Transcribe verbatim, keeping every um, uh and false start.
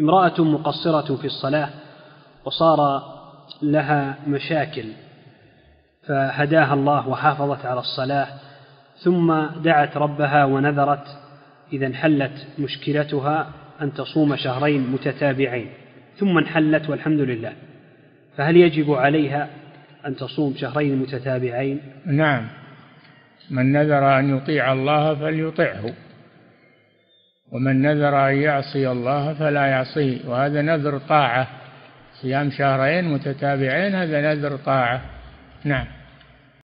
امرأة مقصرة في الصلاة وصار لها مشاكل فهداها الله وحافظت على الصلاة، ثم دعت ربها ونذرت إذا انحلت مشكلتها أن تصوم شهرين متتابعين، ثم انحلت والحمد لله، فهل يجب عليها أن تصوم شهرين متتابعين؟ نعم، من نذر أن يطيع الله فليطعه، ومن نذر أن يعصي الله فلا يعصيه، وهذا نذر طاعة، صيام شهرين متتابعين هذا نذر طاعة. نعم.